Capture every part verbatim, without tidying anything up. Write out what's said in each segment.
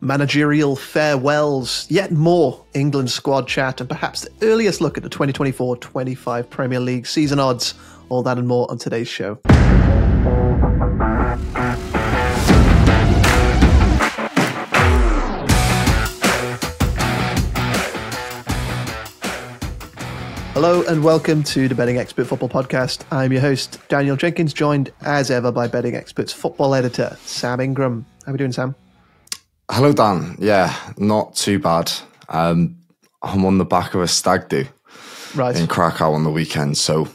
managerial farewells, yet more England squad chat, and perhaps the earliest look at the twenty twenty-four twenty-five Premier League season odds. All that and more on today's show. Hello and welcome to the Betting Expert Football Podcast. I'm your host, Daniel Jenkins, joined as ever by Betting Expert's football editor, Sam Ingram. How are we doing, Sam? Hello, Dan. Yeah, not too bad. Um, I'm on the back of a stag do right. in Krakow on the weekend, so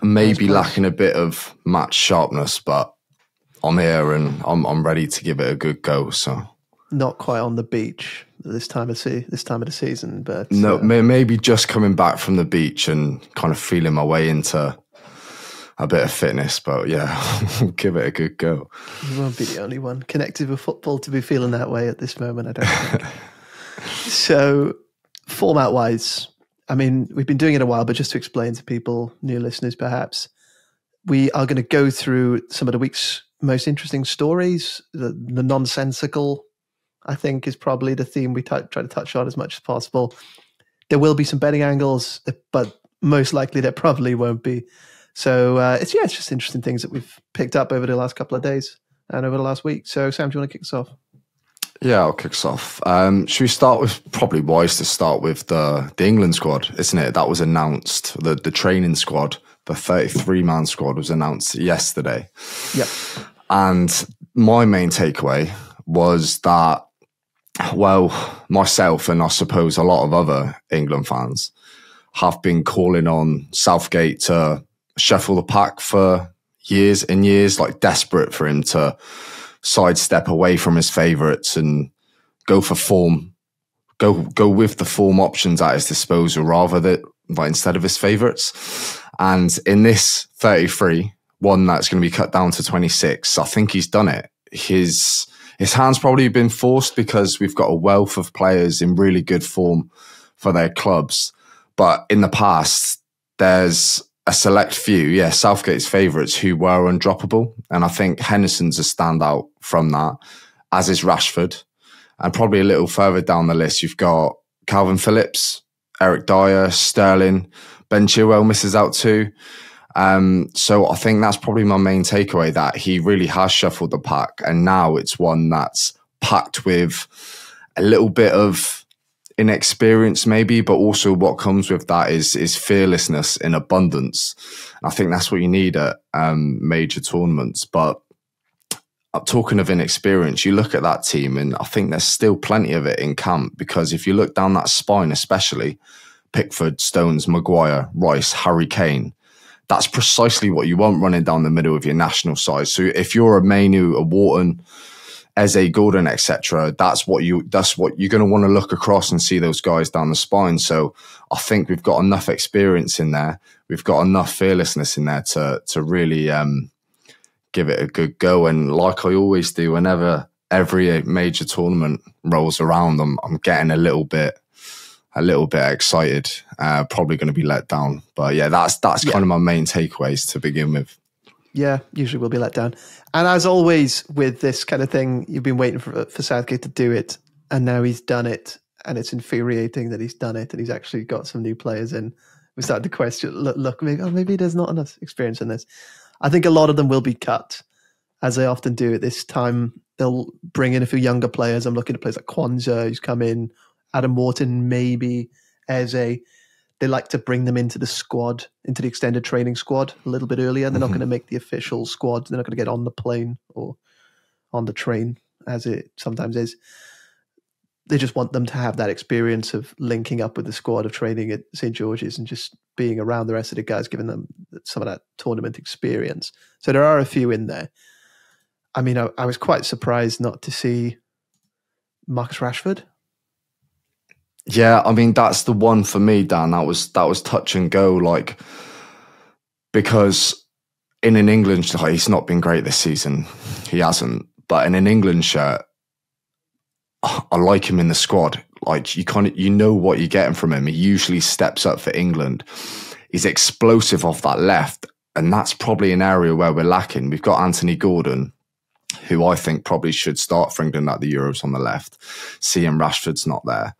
maybe lacking a bit of match sharpness, but I'm here and I'm, I'm ready to give it a good go. So not quite on the beach this time of se this time of the season, but no, uh, maybe just coming back from the beach and kind of feeling my way into a bit of fitness. But yeah, give it a good go. You won't be the only one connected with football to be feeling that way at this moment, I don't think. So, format-wise, I mean, we've been doing it a while, but just to explain to people, new listeners perhaps, we are going to go through some of the week's most interesting stories, the, the nonsensical. I think is probably the theme we try to touch on as much as possible. There will be some betting angles, but most likely there probably won't be. So uh, it's, yeah, it's just interesting things that we've picked up over the last couple of days and over the last week. So Sam, do you want to kick us off? Yeah, I'll kick us off. Um, should we start with, probably wise to start with the, the England squad, isn't it? That was announced, the, the training squad, the thirty-three man squad was announced yesterday. Yep. And my main takeaway was that, well, myself and I suppose a lot of other England fans have been calling on Southgate to shuffle the pack for years and years, like desperate for him to sidestep away from his favourites and go for form, go go with the form options at his disposal rather than like, instead of his favourites. And in this thirty-three, one that's going to be cut down to twenty-six, I think he's done it. His... His hand's probably been forced because we've got a wealth of players in really good form for their clubs. But in the past, there's a select few, yeah, Southgate's favourites who were undroppable. And I think Henderson's a standout from that, as is Rashford. And probably a little further down the list, you've got Calvin Phillips, Eric Dyer, Sterling, Ben Chilwell misses out too. Um, so I think that's probably my main takeaway, that he really has shuffled the pack, and now it's one that's packed with a little bit of inexperience maybe, but also what comes with that is is fearlessness in abundance. And I think that's what you need at um, major tournaments. But talking of inexperience, you look at that team and I think there's still plenty of it in camp, because if you look down that spine especially, Pickford, Stones, Maguire, Rice, Harry Kane, that's precisely what you want running down the middle of your national side. So if you're a Mainoo, a Wharton, Eze Gordon, et cetera, that's what you that's what you're going to want to look across and see those guys down the spine. So I think we've got enough experience in there, we've got enough fearlessness in there to to really um, give it a good go. And like I always do, whenever every major tournament rolls around, I'm I'm getting a little bit. a little bit excited, uh, probably going to be let down. But yeah, that's that's yeah. kind of my main takeaways to begin with. Yeah, usually we'll be let down. And as always with this kind of thing, you've been waiting for, for Southgate to do it, and now he's done it, and it's infuriating that he's done it, and he's actually got some new players in. We started to question, look, look maybe, oh, maybe there's not enough experience in this. I think a lot of them will be cut, as they often do at this time. They'll bring in a few younger players. I'm looking at players like Kwanzaa, who's come in, Adam Wharton, maybe Eze. They like to bring them into the squad, into the extended training squad a little bit earlier. They're mm-hmm. not going to make the official squad. They're not going to get on the plane or on the train, as it sometimes is. They just want them to have that experience of linking up with the squad, of training at Saint George's and just being around the rest of the guys, giving them some of that tournament experience. So there are a few in there. I mean, I, I was quite surprised not to see Marcus Rashford. Yeah, I mean, that's the one for me, Dan. That was that was touch and go, like, because in an England shirt, he's not been great this season. He hasn't. But in an England shirt, I like him in the squad. Like, you kind of, you know what you're getting from him. He usually steps up for England. He's explosive off that left, and that's probably an area where we're lacking. We've got Anthony Gordon, who I think probably should start for England at the Euros on the left, seeing Rashford's not there.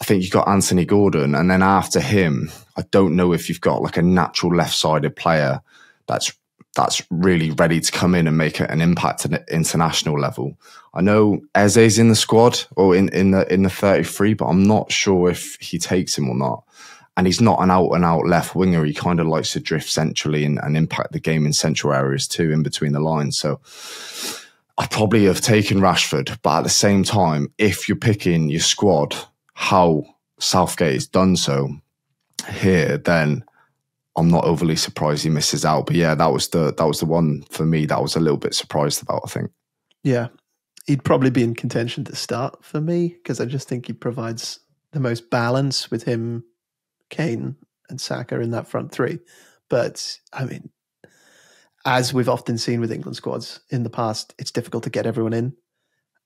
I think you've got Anthony Gordon, and then after him, I don't know if you've got like a natural left-sided player that's that's really ready to come in and make an impact at an international level. I know Eze's in the squad or in, in the in the thirty-three, but I'm not sure if he takes him or not. And he's not an out-and-out left winger. He kind of likes to drift centrally and, and impact the game in central areas too, in between the lines. So I'd probably have taken Rashford, but at the same time, if you're picking your squad, how Southgate has done so here, then I'm not overly surprised he misses out. But yeah, that was the that was the one for me that I was a little bit surprised about, I think. Yeah, he'd probably be in contention to start for me, because I just think he provides the most balance with him, Kane and Saka in that front three. But I mean, as we've often seen with England squads in the past, it's difficult to get everyone in.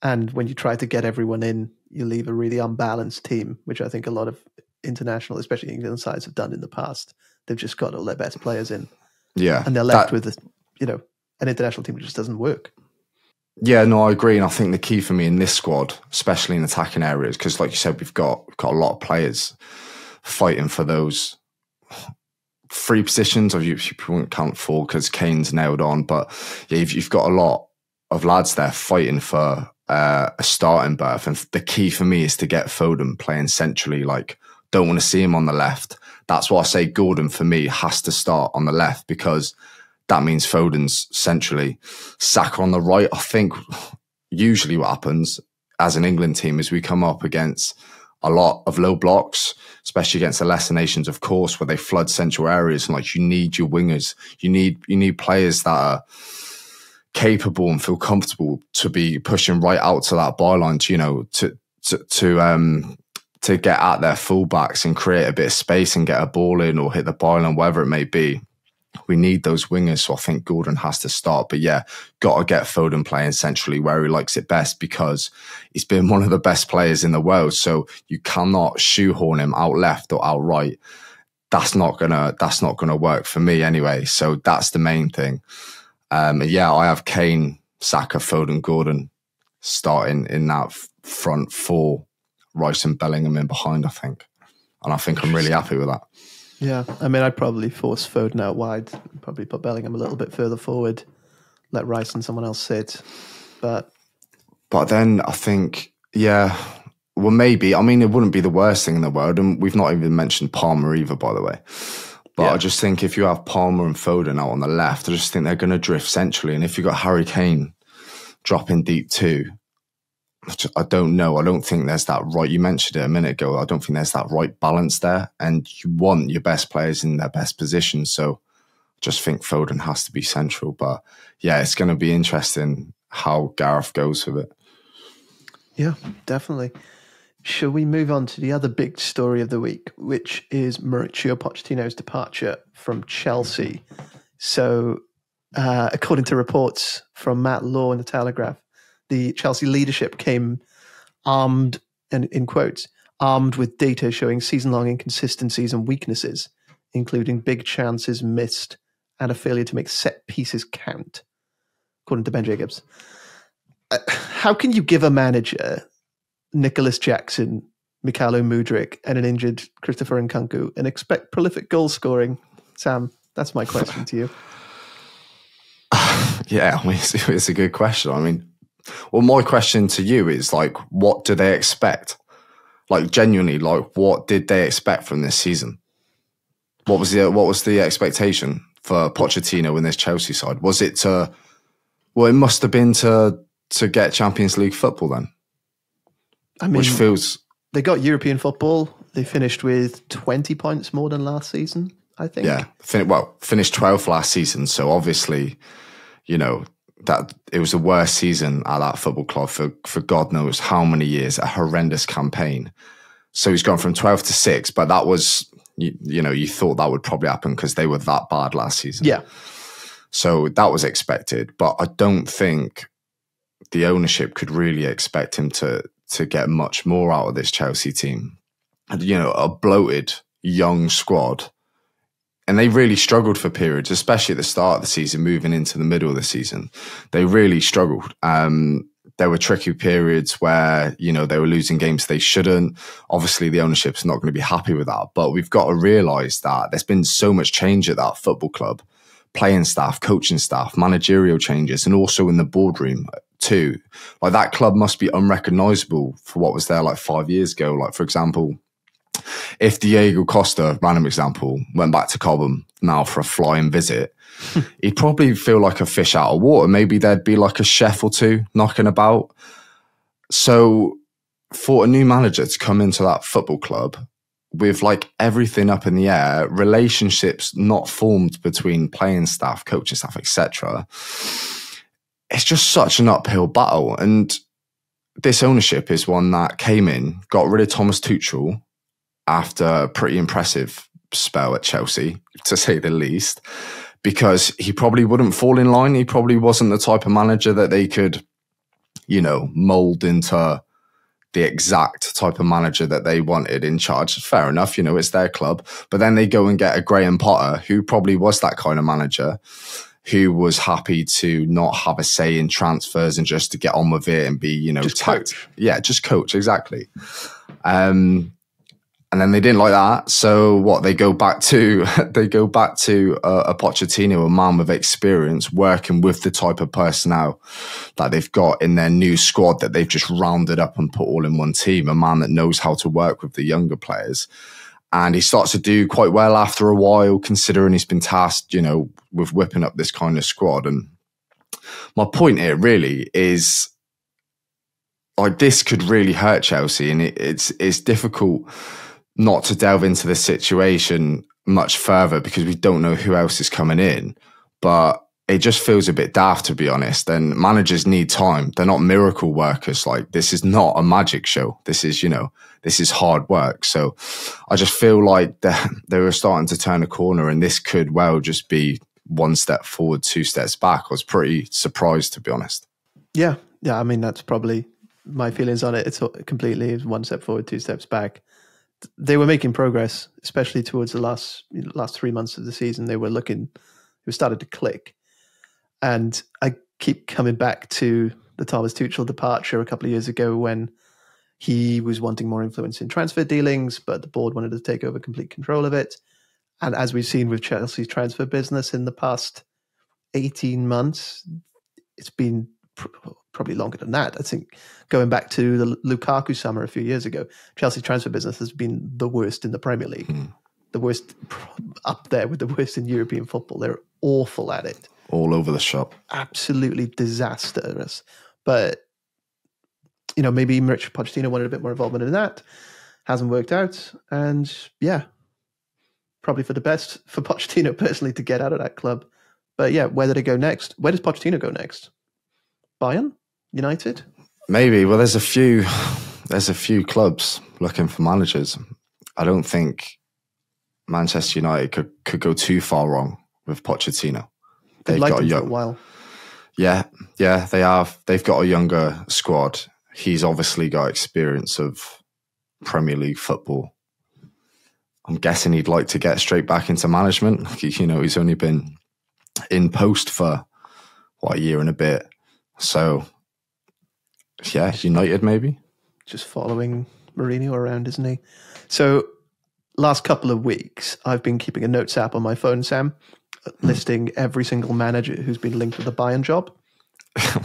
And when you try to get everyone in, you leave a really unbalanced team, which I think a lot of international, especially England sides, have done in the past. They've just got all their best players in. Yeah. And they're left that, with, a, you know, an international team which just doesn't work. Yeah, no, I agree. And I think the key for me in this squad, especially in attacking areas, because like you said, we've got, we've got a lot of players fighting for those three positions. Or you, you wouldn't count four because Kane's nailed on. But yeah, you've, you've got a lot of lads there fighting for Uh, a starting berth, and the key for me is to get Foden playing centrally. Like, don't want to see him on the left. That's why I say Gordon for me has to start on the left, because that means Foden's centrally. Saka on the right. I think usually what happens as an England team is we come up against a lot of low blocks, especially against the lesser nations, of course, where they flood central areas, and like you need your wingers, you need you need players that are capable and feel comfortable to be pushing right out to that byline, to, you know, to to to um to get at their fullbacks and create a bit of space and get a ball in or hit the byline, whatever it may be. We need those wingers, so I think Gordon has to start. But yeah, got to get Foden playing centrally where he likes it best, because he's been one of the best players in the world. So you cannot shoehorn him out left or out right. That's not gonna that's not gonna work for me anyway. So that's the main thing. Um, yeah, I have Kane, Saka, Foden, Gordon starting in that front four, Rice and Bellingham in behind, I think. And I think I'm really happy with that. Yeah, I mean, I'd probably force Foden out wide, probably put Bellingham a little bit further forward, let Rice and someone else sit. But but then I think, yeah, well, maybe. I mean, it wouldn't be the worst thing in the world. And we've not even mentioned Palmer either, by the way. But yeah. I just think if you have Palmer and Foden out on the left, I just think they're going to drift centrally. And if you've got Harry Kane dropping deep too, I don't know. I don't think there's that right. You mentioned it a minute ago. I don't think there's that right balance there. And you want your best players in their best position. So I just think Foden has to be central. But yeah, it's going to be interesting how Gareth goes with it. Yeah, definitely. Shall we move on to the other big story of the week, which is Mauricio Pochettino's departure from Chelsea? So, uh, according to reports from Matt Law in The Telegraph, the Chelsea leadership came armed, and in quotes, armed with data showing season-long inconsistencies and weaknesses, including big chances missed and a failure to make set pieces count, according to Ben Jacobs. Uh, how can you give a manager Nicholas Jackson, Mikhailo Mudryk, and an injured Christopher Nkunku and expect prolific goal scoring? Sam, that's my question to you. Yeah, I mean, it's, it's a good question. I mean, well, my question to you is, like, what do they expect? Like, genuinely, like, what did they expect from this season? What was the what was the expectation for Pochettino in this Chelsea side? Was it to, well, it must have been to to get Champions League football then. I mean, Which feels... they got European football. They finished with twenty points more than last season, I think. Yeah, fin well, finished twelfth last season. So obviously, you know, that it was the worst season at that football club for, for God knows how many years, a horrendous campaign. So he's gone from twelfth to sixth, but that was, you, you know, you thought that would probably happen because they were that bad last season. Yeah. So that was expected, but I don't think the ownership could really expect him to... to get much more out of this Chelsea team. You know, a bloated young squad And they really struggled for periods, especially at the start of the season, moving into the middle of the season. They really struggled. Um, there were tricky periods where, you know, they were losing games they shouldn't. Obviously, the ownership's not going to be happy with that. But we've got to realise that there's been so much change at that football club. Playing staff, coaching staff, managerial changes, and also in the boardroom too. Like, that club must be unrecognisable for what was there like five years ago. Like, for example, if Diego Costa, random example, went back to Cobham now for a flying visit, he'd probably feel like a fish out of water. Maybe there'd be like a chef or two knocking about. So for a new manager to come into that football club with like everything up in the air, relationships not formed between playing staff, coaching staff, et cetera, it's just such an uphill battle. And this ownership is one that came in, got rid of Thomas Tuchel after a pretty impressive spell at Chelsea, to say the least, because he probably wouldn't fall in line. He probably wasn't the type of manager that they could, you know, mold into the exact type of manager that they wanted in charge. Fair enough, you know, it's their club. But then they go and get a Graham Potter, who probably was that kind of manager, who was happy to not have a say in transfers and just to get on with it and be, you know, just coach. Yeah, just coach, exactly. Um, and then they didn't like that. So what, they go back to, they go back to a, a Pochettino, a man with experience, working with the type of personnel that they've got in their new squad that they've just rounded up and put all in one team, a man that knows how to work with the younger players. And he starts to do quite well after a while, considering he's been tasked, you know, with whipping up this kind of squad. And my point here really is, like, this could really hurt Chelsea, and it, it's it's difficult not to delve into the situation much further because we don't know who else is coming in. But it just feels a bit daft, to be honest. And managers need time. They're not miracle workers. Like, this is not a magic show. This is, you know, this is hard work. So I just feel like they, they were starting to turn a corner, and this could well just be one step forward, two steps back. I was pretty surprised, to be honest. Yeah. Yeah. I mean, that's probably my feelings on it. It's completely one step forward, two steps back. They were making progress, especially towards the last last three months of the season. They were looking, it started to click. And I keep coming back to the Thomas Tuchel departure a couple of years ago when he was wanting more influence in transfer dealings, but the board wanted to take over complete control of it. And as we've seen with Chelsea's transfer business in the past eighteen months, it's been pr probably longer than that. I think going back to the Lukaku summer a few years ago, Chelsea's transfer business has been the worst in the Premier League, mm. the worst up there with the worst in European football. They're awful at it. All over the shop. Absolutely disastrous. But, you know, maybe Mauricio Pochettino wanted a bit more involvement in that. Hasn't worked out. And, yeah, probably for the best for Pochettino personally to get out of that club. But, yeah, where do they go next? Where does Pochettino go next? Bayern? United? Maybe. Well, there's a few, there's a few clubs looking for managers. I don't think Manchester United could, could go too far wrong with Pochettino. They've got a young, for a while. Yeah, yeah, they have. They've got a younger squad. He's obviously got experience of Premier League football. I'm guessing he'd like to get straight back into management. You know, he's only been in post for what, a year and a bit. So, yeah, United maybe. Just following Mourinho around, isn't he? So, last couple of weeks, I've been keeping a notes app on my phone, Sam, listing every single manager who's been linked with the Bayern job.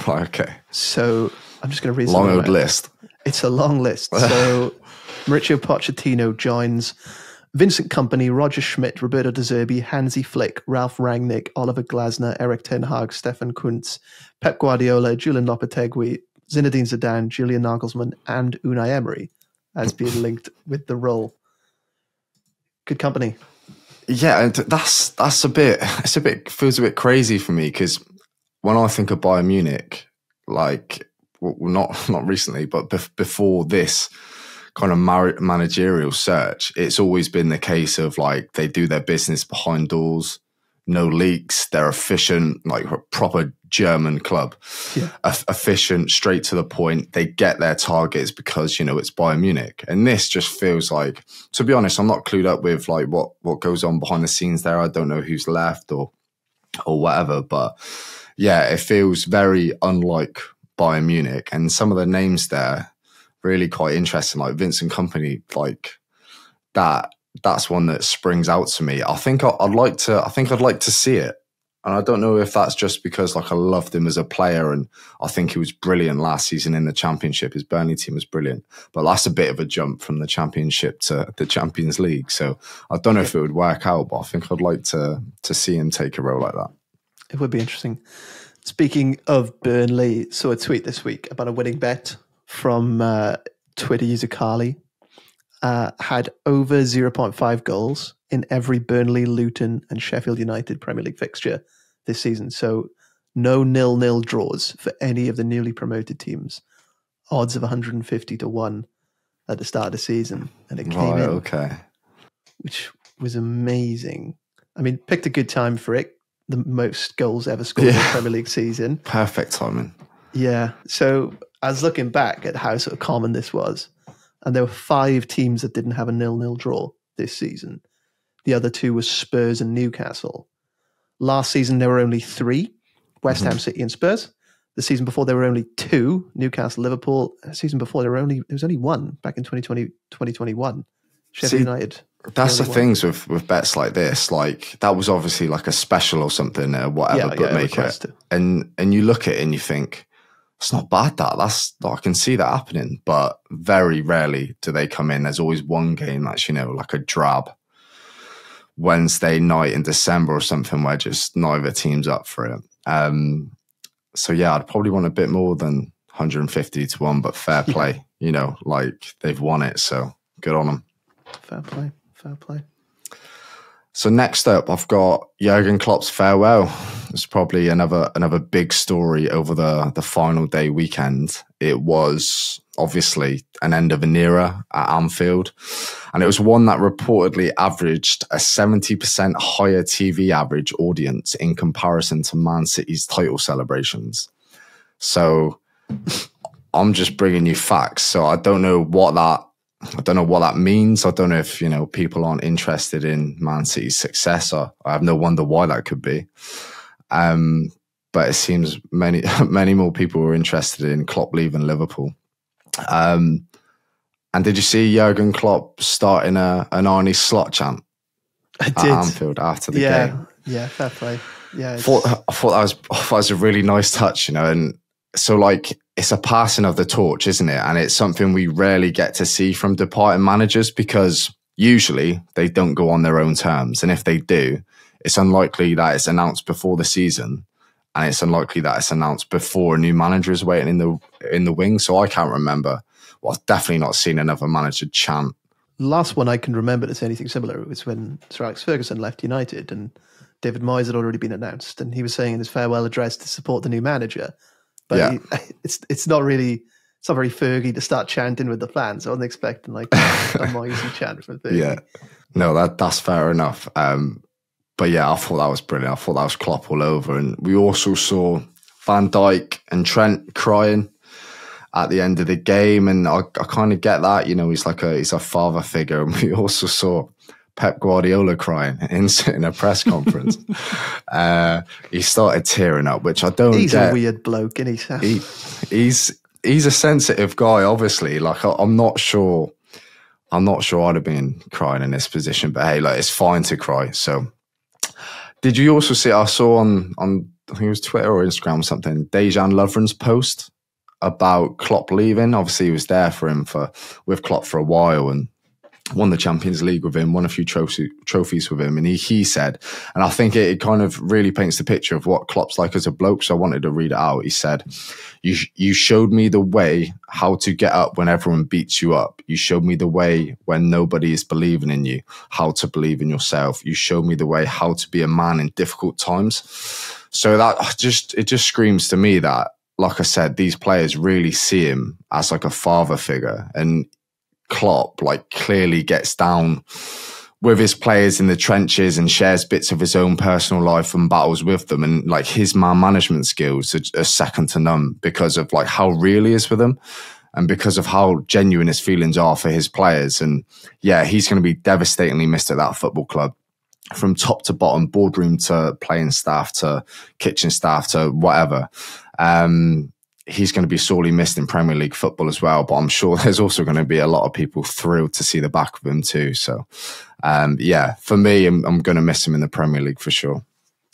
Right, okay. So I'm just going to read long old list. It's a long list. So Mauricio Pochettino joins Vincent Kompany, Roger Schmidt, Roberto De Zerbi, Hansi Flick, Ralph Rangnick, Oliver Glasner, Erik ten Hag, Stefan Kuntz, Pep Guardiola, Julian Lopetegui, Zinedine Zidane, Julian Nagelsmann, and Unai Emery as being linked with the role. Good company. Yeah, and that's that's a bit. It's a bit feels a bit crazy for me because when I think of Bayern Munich, like well, not not recently, but bef before this kind of managerial search, it's always been the case of like they do their business behind doors. no leaks. They're efficient, like a proper German club. Yeah. E- efficient, straight to the point. They get their targets because, you know, it's Bayern Munich. And this just feels like, to be honest, I'm not clued up with like what, what goes on behind the scenes there. I don't know who's left or or whatever. But yeah, it feels very unlike Bayern Munich. And some of the names there, really quite interesting. Like Vincent Kompany, like that. That's one that springs out to me. I think I'd like to. I think I'd like to see it, and I don't know if that's just because like I loved him as a player, and I think he was brilliant last season in the Championship. His Burnley team was brilliant, but that's a bit of a jump from the Championship to the Champions League. So I don't know if it would work out, but I think I'd like to to see him take a role like that. It would be interesting. Speaking of Burnley, saw a tweet this week about a winning bet from uh, Twitter user Carly. Uh, had over zero point five goals in every Burnley, Luton and Sheffield United Premier League fixture this season. So no nil-nil draws for any of the newly promoted teams. Odds of one hundred fifty to one at the start of the season. And it came right, in, okay. Which was amazing. I mean, picked a good time for it. The most goals ever scored yeah. in the Premier League season. Perfect timing. Yeah. So I was looking back at how sort of common this was. And there were five teams that didn't have a nil-nil draw this season. The other two were Spurs and Newcastle. Last season, there were only three, West mm-hmm. Ham, City and Spurs. The season before, there were only two, Newcastle, Liverpool. The season before, there were only there was only one back in twenty twenty, twenty twenty-one, Sheffield See, United. That's the, the things with, with bets like this. Like that was obviously like a special or something, or whatever, yeah, bookmaker. Yeah, and, and you look at it and you think, it's not bad that that's I can see that happening, but very rarely do they come in. There's always one game that's, you know, like a drab Wednesday night in December or something where just neither team's up for it. Um, so yeah, I'd probably want a bit more than one hundred fifty to one, but fair play, you know, like they've won it, so good on them. Fair play, fair play. So next up, I've got Jürgen Klopp's farewell. It's probably another another big story over the, the final day weekend. It was obviously an end of an era at Anfield, and it was one that reportedly averaged a seventy percent higher T V average audience in comparison to Man City's title celebrations. So I'm just bringing you facts. So I don't know what that I don't know what that means. I don't know if, you know, people aren't interested in Man City's successor. I have no wonder why that could be. Um, but it seems many, many more people were interested in Klopp leaving Liverpool. Um, and did you see Jurgen Klopp starting a, an Arne Slot chant I did. at Anfield after the yeah. game? Yeah, fair play. Yeah, I thought, I thought that was, I thought that was a really nice touch, you know, and so like, it's a passing of the torch, isn't it? And it's something we rarely get to see from departing managers because usually they don't go on their own terms. And if they do, it's unlikely that it's announced before the season, and it's unlikely that it's announced before a new manager is waiting in the in the wings. So I can't remember. Well, I've definitely not seen another manager chant. Last one I can remember that's anything similar was when Sir Alex Ferguson left United and David Moyes had already been announced, and he was saying in his farewell address to support the new manager. But yeah. he, it's it's not really it's not very Fergie to start chanting with the fans. I wasn't expecting like a Moyes chant from Fergie. Yeah, no, that that's fair enough. Um, but yeah, I thought that was brilliant. I thought that was Klopp all over, and we also saw Van Dijk and Trent crying at the end of the game, and I, I kind of get that. You know, he's like a he's a father figure, and we also saw Pep Guardiola crying in, in a press conference. uh, he started tearing up, which I don't he's get. He's a weird bloke, isn't he, Sam? He, he's, he's a sensitive guy, obviously. Like, I, I'm not sure, I'm not sure I'd have been crying in this position, but hey, like, it's fine to cry. So did you also see, I saw on, on I think it was Twitter or Instagram or something, Dejan Lovren's post about Klopp leaving. Obviously, he was there for him for, with Klopp for a while, and won the Champions League with him, won a few trophy, trophies with him. And he, he said, and I think it, it kind of really paints the picture of what Klopp's like as a bloke. So I wanted to read it out. He said, you, you showed me the way how to get up when everyone beats you up. You showed me the way when nobody is believing in you, how to believe in yourself. You showed me the way how to be a man in difficult times. So that just, it just screams to me that, like I said, these players really see him as like a father figure, and Klopp like clearly gets down with his players in the trenches and shares bits of his own personal life and battles with them. And like his man management skills are, are second to none because of like how real he is with them and because of how genuine his feelings are for his players. And yeah, he's going to be devastatingly missed at that football club, from top to bottom, boardroom to playing staff to kitchen staff to whatever. Um, he's going to be sorely missed in Premier League football as well, but I'm sure there's also going to be a lot of people thrilled to see the back of him too. So um, yeah, for me, I'm, I'm going to miss him in the Premier League for sure.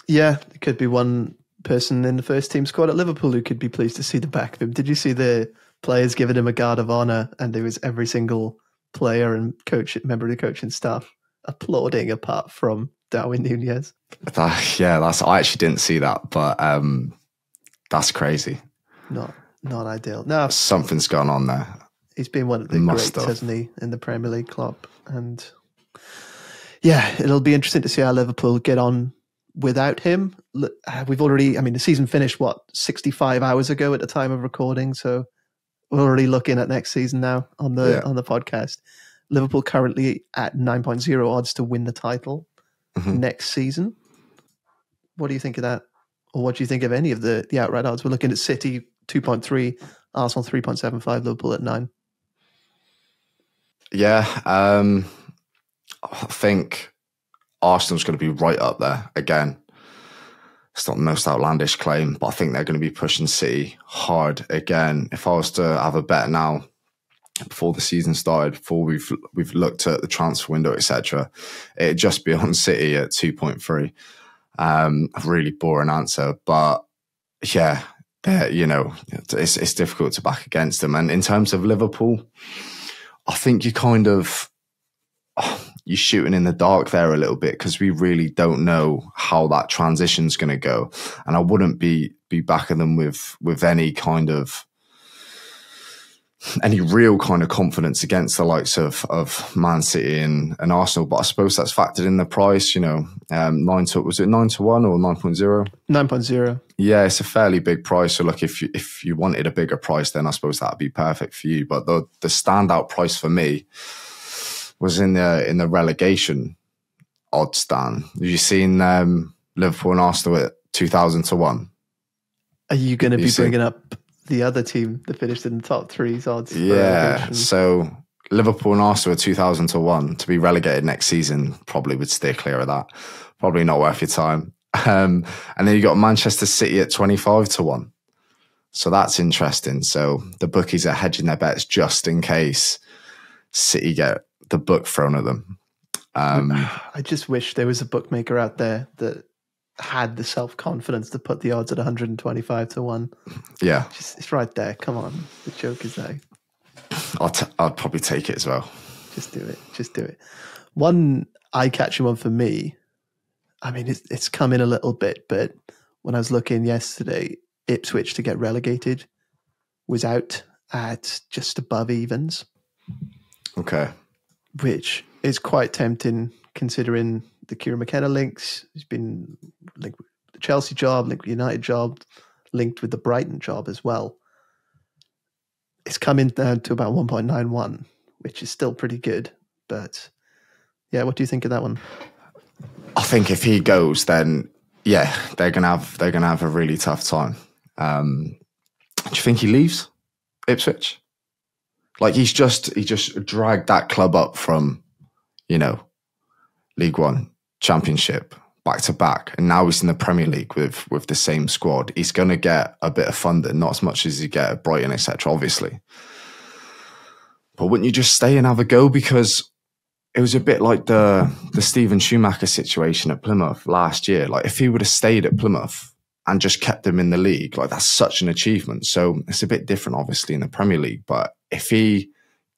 Yeah, it could be one person in the first team squad at Liverpool who could be pleased to see the back of him. Did you see the players giving him a guard of honour, and there was every single player and coach, member of the coaching staff applauding apart from Darwin Nunez? That, yeah, that's, I actually didn't see that, but um, that's crazy. Not not ideal. No, something's gone on there. He's been one of the Must greats, have. hasn't he, in the Premier League, Klopp? And yeah, it'll be interesting to see how Liverpool get on without him. We've already, I mean, the season finished, what, sixty-five hours ago at the time of recording, so we're already looking at next season now on the yeah. on the podcast. Liverpool currently at nine point oh odds to win the title mm-hmm. next season. What do you think of that? Or what do you think of any of the, the outright odds? We're looking at City two point three, Arsenal three point seven five, Liverpool at nine. Yeah, um, I think Arsenal's going to be right up there again. It's not the most outlandish claim, but I think they're going to be pushing City hard again. If I was to have a bet now, before the season started, before we've we've looked at the transfer window, et cetera, it'd just be on City at two point three. Um, a really boring answer, but yeah, you know, it's it's difficult to back against them. And in terms of Liverpool, I think you kind of oh, you're shooting in the dark there a little bit, because we really don't know how that transition's going to go. And I wouldn't be be backing them with with any kind of any real kind of confidence against the likes of of Man City and, and Arsenal. But I suppose that's factored in the price, you know, um, nine to, was it nine to one or nine point oh? nine point oh. Yeah, it's a fairly big price. So look, if you, if you wanted a bigger price, then I suppose that'd be perfect for you. But the the standout price for me was in the, in the relegation odds, Dan. Have you seen um, Liverpool and Arsenal at two thousand to one? Are you going to be seen? bringing up the other team that finished in the top three's odds? Yeah, so Liverpool and Arsenal are two thousand to one to be relegated next season. Probably would steer clear of that. Probably not worth your time. Um, and then you got Manchester City at twenty-five to one. So that's interesting. So the bookies are hedging their bets just in case City get the book thrown at them. Um, I just wish there was a bookmaker out there that had the self-confidence to put the odds at one hundred twenty-five to one. Yeah. Just, it's right there. Come on. The joke is there. I'll t I'll probably take it as well. Just do it. Just do it. One eye-catching one for me, I mean, it's, it's come in a little bit, but when I was looking yesterday, Ipswich to get relegated was out at just above evens. Okay. Which is quite tempting considering the Kieran McKenna links. He's been linked with the Chelsea job, linked with the United job, linked with the Brighton job as well. It's come in down to about one point nine one, which is still pretty good. But yeah, what do you think of that one? I think if he goes, then yeah, they're gonna have they're gonna have a really tough time. Um, do you think he leaves Ipswich? Like he's just he just dragged that club up from, you know, League One, Championship, back to back, and now he's in the Premier League with with the same squad. He's going to get a bit of funding, not as much as you get at Brighton, et cetera, obviously. But wouldn't you just stay and have a go? Because it was a bit like the the Stephen Schumacher situation at Plymouth last year. Like if he would have stayed at Plymouth and just kept them in the league, like that's such an achievement. So it's a bit different, obviously, in the Premier League. But if he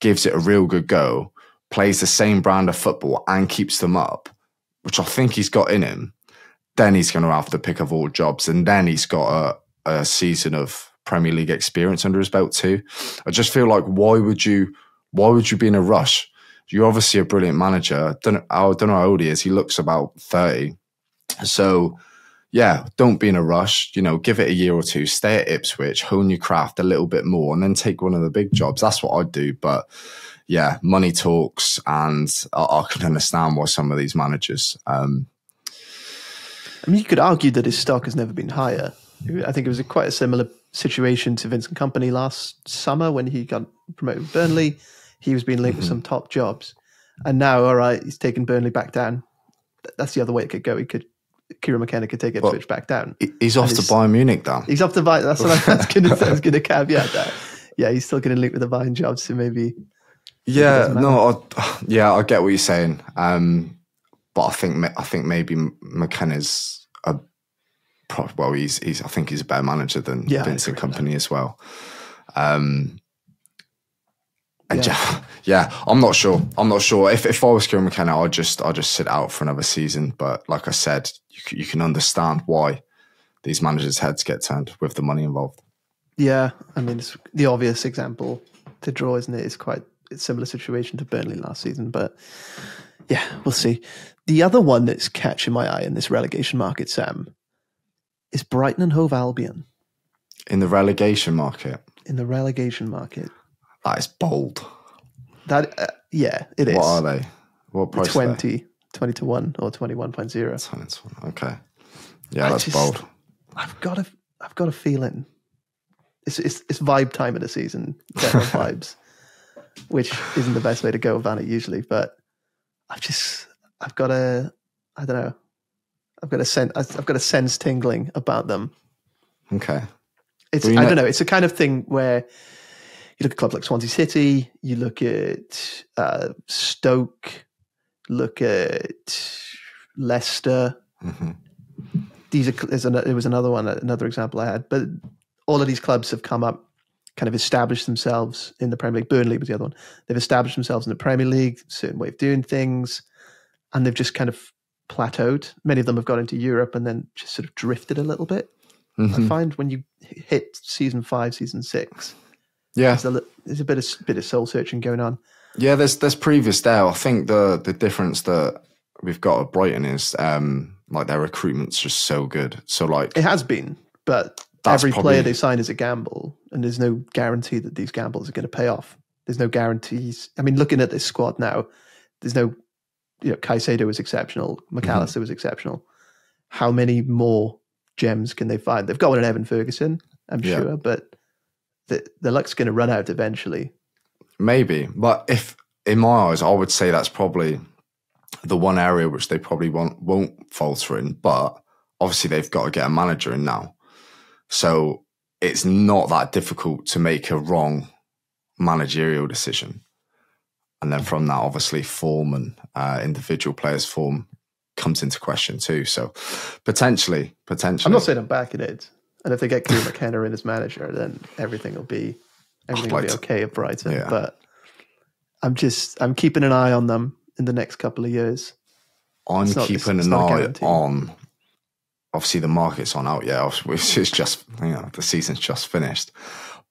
gives it a real good go, plays the same brand of football and keeps them up, which I think he's got in him, then he's going to have the pick of all jobs. And then he's got a, a season of Premier League experience under his belt too. I just feel like, why would you, why would you be in a rush? You're obviously a brilliant manager. I don't know, I don't know how old he is. He looks about thirty. So yeah, don't be in a rush, you know, give it a year or two, stay at Ipswich, hone your craft a little bit more, and then take one of the big jobs. That's what I'd do. But yeah, money talks, and I, I can understand why some of these managers. Um, I mean, you could argue that his stock has never been higher. I think it was a quite a similar situation to Vincent Kompany last summer when he got promoted with Burnley. He was being linked mm-hmm. with some top jobs. And now, all right, he's taken Burnley back down. That's the other way it could go. He could, Kieran McKenna could take Ipswich well, back down. He's off to Bayern Munich, though. He's off to Bayern. That's what I was going to caveat that. Yeah, he's still going to link with the Bayern job, so maybe... Yeah, no, I, yeah, I get what you're saying. Um, but I think I think maybe McKenna's a pro, well, he's he's I think he's a better manager than yeah, Vincent Kompany as well. Um, and yeah. yeah, yeah, I'm not sure. I'm not sure if if I was Kieran McKenna, I'd just I'd just sit out for another season. But like I said, you, you can understand why these managers' heads get turned with the money involved. Yeah, I mean, it's the obvious example to draw, isn't it? It's quite. Similar situation to Burnley last season, but yeah, we'll see. The other one that's catching my eye in this relegation market, Sam, is Brighton and Hove Albion. In the relegation market? In the relegation market. That is bold. That uh, yeah, it is. What are they? What price twenty, are they? twenty to one or twenty-one point oh. twenty to one, okay. Yeah, I that's just, bold. I've got a, I've got a feeling. It's, it's, it's vibe time of the season. General vibes. Which isn't the best way to go about it usually, but I've just, I've got a, I don't know, I've got a sense, I've got a sense tingling about them. Okay. It's, well, I know. don't know, it's a kind of thing where you look at clubs like Swansea City, you look at uh, Stoke, look at Leicester. Mm-hmm. These are, there's an, there was another one, another example I had, but all of these clubs have come up, kind of established themselves in the Premier League. Burnley was the other one. They've established themselves in the Premier League, certain way of doing things, and they've just kind of plateaued. Many of them have gone into Europe and then just sort of drifted a little bit. Mm-hmm. I find when you hit season five, season six, yeah, there's a, there's a bit of bit of soul searching going on. Yeah, there's there's previous there. I think the the difference that we've got at Brighton is um, like their recruitment's just so good. So like it has been, but. That's Every probably, player they sign is a gamble, and there's no guarantee that these gambles are going to pay off. There's no guarantees. I mean, looking at this squad now, there's no, you know, Caicedo was exceptional. McAllister mm-hmm. was exceptional. How many more gems can they find? They've got one in Evan Ferguson, I'm yeah. sure, but the, the luck's going to run out eventually. Maybe, but if in my eyes, I would say that's probably the one area which they probably won't, won't falter in, but obviously they've got to get a manager in now. So it's not that difficult to make a wrong managerial decision. And then from that, obviously, form and uh, individual players' form comes into question too. So potentially, potentially. I'm not saying I'm backing it. And if they get Kieran McKenna in as manager, then everything will be, everything like will be okay at Brighton. Yeah. But I'm just, I'm keeping an eye on them in the next couple of years. I'm not, keeping it's, it's an eye on... Obviously, the market's on out, yeah. It's just, you know, the season's just finished.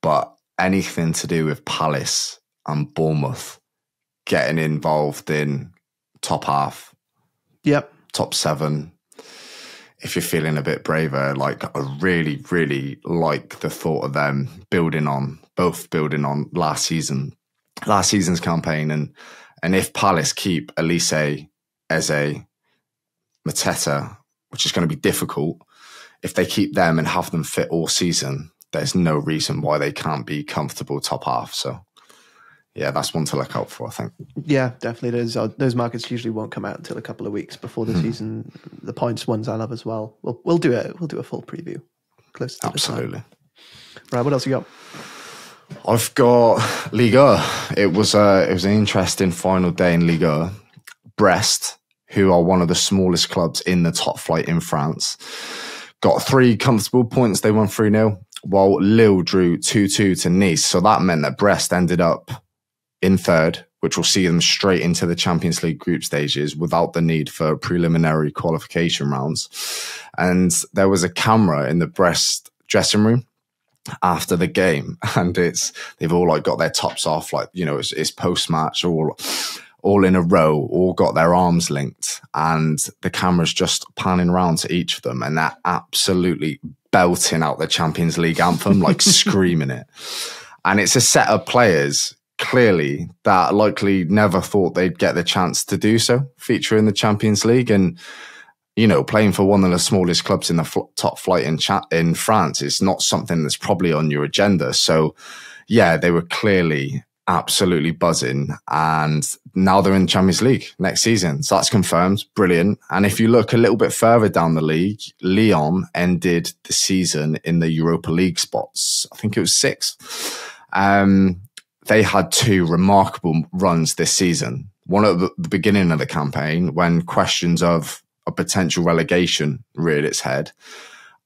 But anything to do with Palace and Bournemouth getting involved in top half, yep, top seven, if you're feeling a bit braver, like I really, really like the thought of them building on, both building on last season, last season's campaign. And, and if Palace keep Elise, Eze, Mateta, which is going to be difficult, if they keep them and have them fit all season, there's no reason why they can't be comfortable top half. So, yeah, that's one to look out for, I think. Yeah, definitely. Those, are, those markets usually won't come out until a couple of weeks before the hmm. season. The points ones I love as well. We'll, we'll do it. We'll do a full preview. Close to Absolutely. The time. Right, what else you got? I've got Ligue one. It was, uh, it was an interesting final day in Ligue one. Brest, who are one of the smallest clubs in the top flight in France, got three comfortable points. They won three nil, while Lille drew two two to Nice. So that meant that Brest ended up in third, which will see them straight into the Champions League group stages without the need for preliminary qualification rounds. And there was a camera in the Brest dressing room after the game, and it's they've all like got their tops off, like, you know, it's, it's post-match, all... all in a row, all got their arms linked, and the camera's just panning around to each of them, and they're absolutely belting out the Champions League anthem, like screaming it. And it's a set of players, clearly, that likely never thought they'd get the chance to do so, feature in the Champions League. And, you know, playing for one of the smallest clubs in the fl top flight in, cha in France is not something that's probably on your agenda. So, yeah, they were clearly absolutely buzzing, and now they're in the Champions League next season, so that's confirmed. Brilliant. And if you look a little bit further down the league, Lyon ended the season in the Europa League spots. I think it was sixth. Um, they had two remarkable runs this season. One at the beginning of the campaign, when questions of a potential relegation reared its head,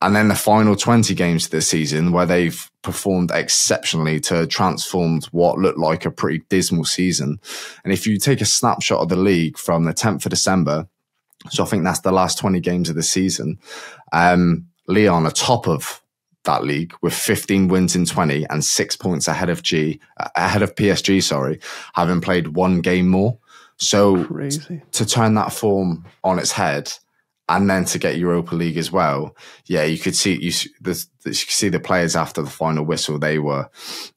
and then the final twenty games of the season, where they've performed exceptionally to transformed what looked like a pretty dismal season. And if you take a snapshot of the league from the tenth of December, so I think that's the last twenty games of the season, um, Lyon are top of that league with fifteen wins in twenty and six points ahead of G, ahead of P S G, sorry, having played one game more. So crazy. To turn that form on its head, and then to get Europa League as well, yeah, you could see you, the, you could see the players after the final whistle. They were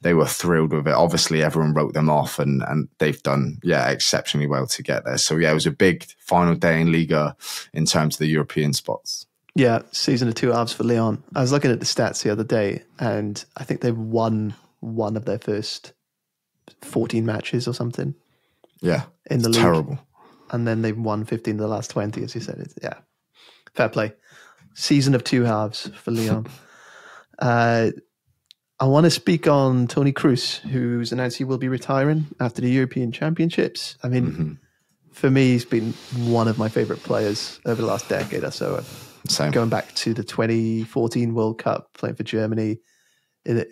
they were thrilled with it. Obviously, everyone wrote them off, and and they've done yeah exceptionally well to get there. So yeah, it was a big final day in Liga in terms of the European spots. Yeah, season of two halves for Lyon. I was looking at the stats the other day, and I think they've won one of their first fourteen matches or something. Yeah, in the league. Terrible. And then they've won fifteen of the last twenty, as you said. It's, yeah. Fair play. Season of two halves for Lyon. uh, I want to speak on Toni Kroos, who's announced he will be retiring after the European Championships. I mean, mm-hmm. for me, he's been one of my favourite players over the last decade or so. Same. Going back to the twenty fourteen World Cup, playing for Germany. It,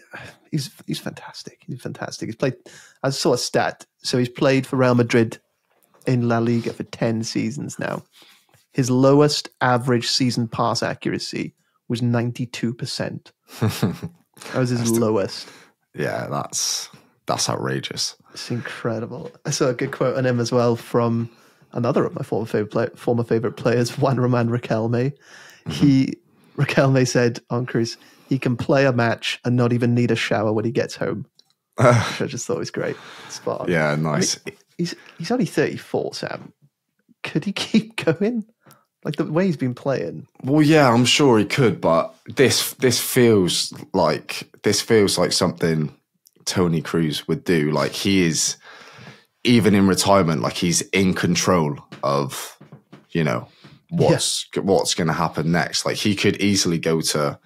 he's, he's fantastic. He's fantastic. He's played, I saw a stat. So he's played for Real Madrid in La Liga for ten seasons now. His lowest average season pass accuracy was ninety-two percent. That was his that's lowest. The, yeah, that's that's outrageous. It's incredible. I saw a good quote on him as well from another of my former favorite play, former favorite players, Juan Roman Riquelme. Mm-hmm. He Riquelme said on Cruz, he can play a match and not even need a shower when he gets home. Which I just thought was great. Spot on. Yeah, nice. I mean, he's he's only thirty-four, Sam. Could he keep going? Like the way he's been playing. Well, yeah, I'm sure he could, but this this feels like this feels like something Toni Kroos would do. Like he is, even in retirement, like he's in control of, you know, what's yeah. what's going to happen next. Like he could easily go to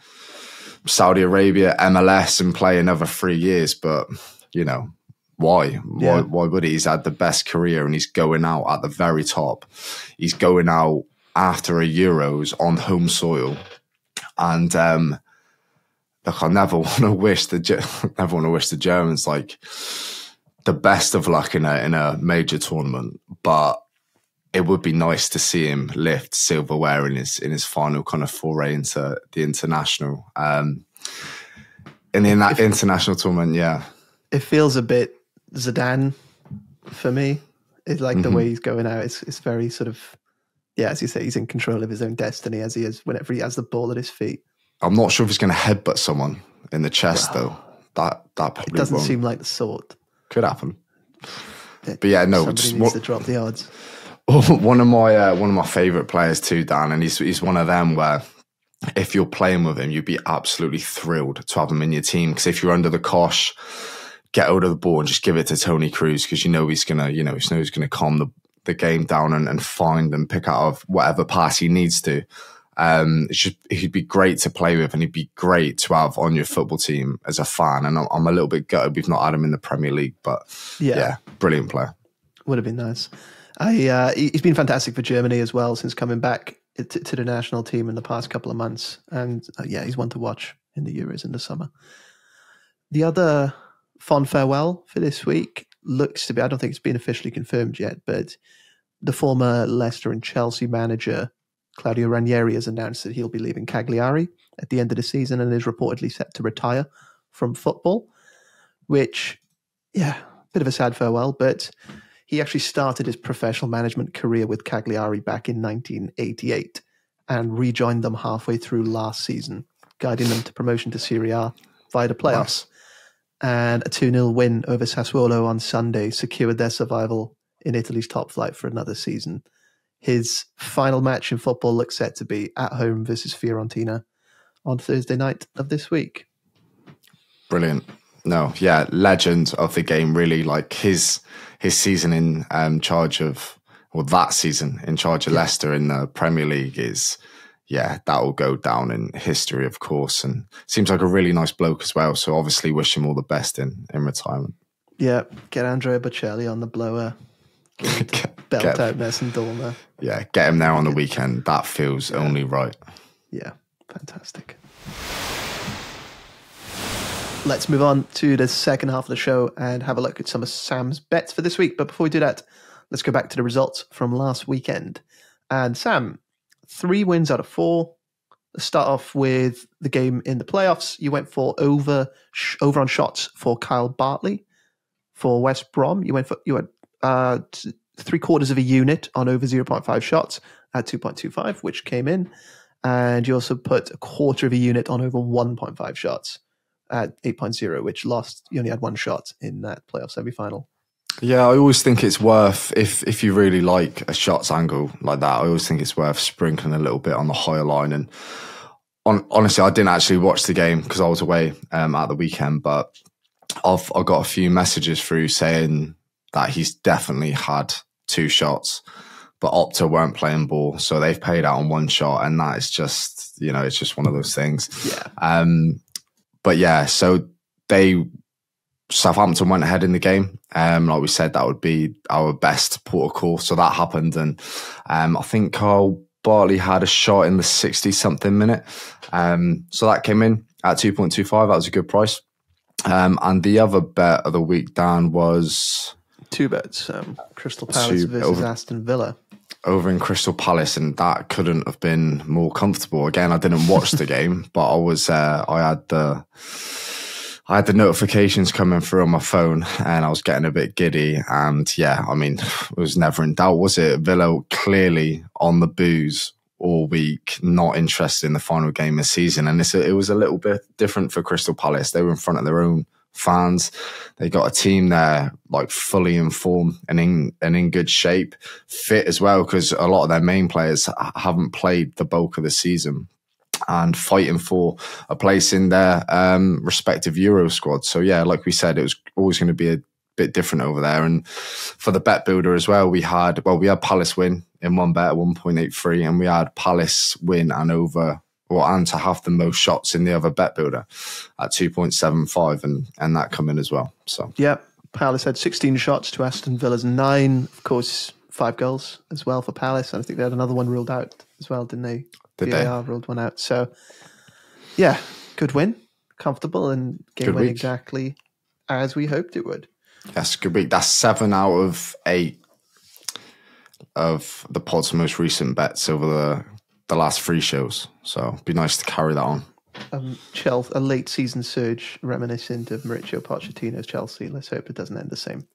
Saudi Arabia, M L S, and play another three years. But you know. Why? Why, yeah. why would he? He's had the best career and he's going out at the very top. He's going out after a Euros on home soil. And um, look, I never want to wish the never want to wish the Germans like the best of luck in a in a major tournament. But it would be nice to see him lift silverware in his in his final kind of foray into the international um, in the if, international tournament. Yeah, it feels a bit Zidane for me. It's like mm-hmm. the way he's going out. It's, it's very sort of, yeah, as you say, he's in control of his own destiny as he is whenever he has the ball at his feet. I'm not sure if he's going to headbutt someone in the chest, wow. though. That that probably it doesn't won't. seem like the sort. Could happen. It, but yeah, no. Somebody just needs what, to drop the odds. One of my uh, one of my favourite players too, Dan, and he's he's one of them where if you're playing with him, you'd be absolutely thrilled to have him in your team, because if you're under the cosh, get hold of the ball and just give it to Toni Kroos, because you know he's gonna, you know, he's gonna calm the, the game down and, and find and pick out of whatever pass he needs to. Um, it's just, he'd be great to play with, and he'd be great to have on your football team as a fan. And I'm, I'm a little bit gutted we've not had him in the Premier League, but yeah, yeah brilliant player. Would have been nice. I uh, he's been fantastic for Germany as well since coming back to, to the national team in the past couple of months, and uh, yeah, he's one to watch in the Euros in the summer. The other fond farewell for this week looks to be, I don't think it's been officially confirmed yet, but the former Leicester and Chelsea manager, Claudio Ranieri, has announced that he'll be leaving Cagliari at the end of the season and is reportedly set to retire from football, which, yeah, a bit of a sad farewell, but he actually started his professional management career with Cagliari back in nineteen eighty-eight and rejoined them halfway through last season, guiding them to promotion to Serie A via the playoffs. Wow. And a two nil win over Sassuolo on Sunday secured their survival in Italy's top flight for another season. His final match in football looks set to be at home versus Fiorentina on Thursday night of this week. Brilliant. No, yeah, legend of the game, really. Like his his season in um, charge of, or that season in charge of yeah. Leicester in the Premier League is... yeah, that will go down in history, of course. And seems like a really nice bloke as well. So obviously wish him all the best in, in retirement. Yeah, get Andrea Bocelli on the blower. Get, get, belt get, out Ness and Dormer. Yeah, get him there on the weekend. That feels yeah. only right. Yeah, fantastic. Let's move on to the second half of the show and have a look at some of Sam's bets for this week. But before we do that, let's go back to the results from last weekend. And Sam... three wins out of four. Let's start off with the game in the playoffs. You went for over sh over on shots for Kyle Bartley. For West Brom, you went for you had uh, three quarters of a unit on over zero point five shots at two point two five, which came in. And you also put a quarter of a unit on over one point five shots at eight point zero, which lost. You only had one shot in that playoff semi-final. Yeah, I always think it's worth, if if you really like a shots angle like that, I always think it's worth sprinkling a little bit on the higher line. And on, honestly, I didn't actually watch the game because I was away um, at the weekend, but I've, I got a few messages through saying that he's definitely had two shots, but Opta weren't playing ball, so they've paid out on one shot, and that is just, you know, it's just one of those things. Yeah. Um, but yeah, so they... Southampton went ahead in the game. Um, like we said, that would be our best port of call. So that happened. And um, I think Kyle Bartley had a shot in the sixty something minute. Um, so that came in at two point two five. That was a good price. Um, and the other bet of the week, Dan, was... Two bets. Um, Crystal Palace versus over, Aston Villa. Over in Crystal Palace. And that couldn't have been more comfortable. Again, I didn't watch the game, but I was... Uh, I had the... I had the notifications coming through on my phone and I was getting a bit giddy. And yeah, I mean, it was never in doubt, was it? Villa clearly on the booze all week, not interested in the final game of the season. And it's a, it was a little bit different for Crystal Palace. They were in front of their own fans. They got a team there like fully in form and in, and in good shape, fit as well, because a lot of their main players haven't played the bulk of the season, and fighting for a place in their um, respective Euro squad. So yeah, like we said, it was always going to be a bit different over there. And for the bet builder as well, we had, well, we had Palace win in one bet at one point eight three, and we had Palace win and over, or and to have the most shots in the other bet builder at two point seven five, and, and that come in as well. So yeah, Palace had sixteen shots to Aston Villa's nine, of course, five goals as well for Palace. And I think they had another one ruled out as well, didn't they? V A R ruled one out. So, yeah, good win. Comfortable, and game went exactly as we hoped it would. Yes, good week. That's seven out of eight of the pod's most recent bets over the, the last three shows. So, it'd be nice to carry that on. Um, Chelsea, a late season surge reminiscent of Mauricio Pochettino's Chelsea. Let's hope it doesn't end the same.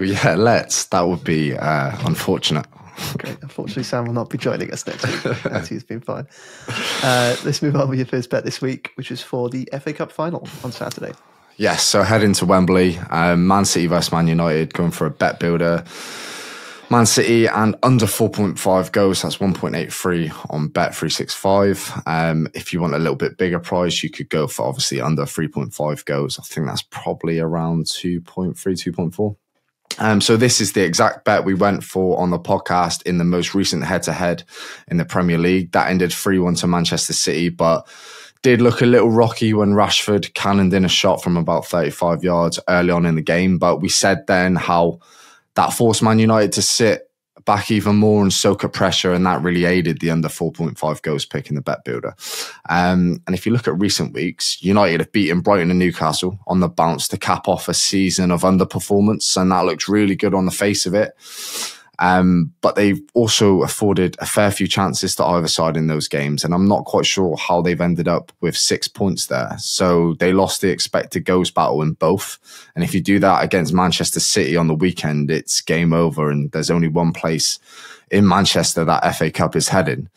Yeah, let's. That would be uh, unfortunate. Great. Unfortunately, Sam will not be joining us next week, as he's been fine. Uh, let's move on with your first bet this week, which is for the F A Cup final on Saturday. Yes, so heading to Wembley, um, Man City versus Man United, going for a bet builder. Man City and under four point five goals, that's one point eight three on Bet three sixty-five. Um, if you want a little bit bigger price, you could go for obviously under three point five goals. I think that's probably around two point three, two point four. Um, so this is the exact bet we went for on the podcast in the most recent head-to-head in the Premier League. That ended three one to Manchester City, but did look a little rocky when Rashford cannoned in a shot from about thirty-five yards early on in the game. But we said then how that forced Man United to sit back even more and soak up pressure, and that really aided the under four point five goals pick in the bet builder. Um, and if you look at recent weeks, United have beaten Brighton and Newcastle on the bounce to cap off a season of underperformance, and that looked really good on the face of it. Um, but they've also afforded a fair few chances to either side in those games. And I'm not quite sure how they've ended up with six points there. So they lost the expected goals battle in both. And if you do that against Manchester City on the weekend, it's game over. And there's only one place in Manchester that F A Cup is heading.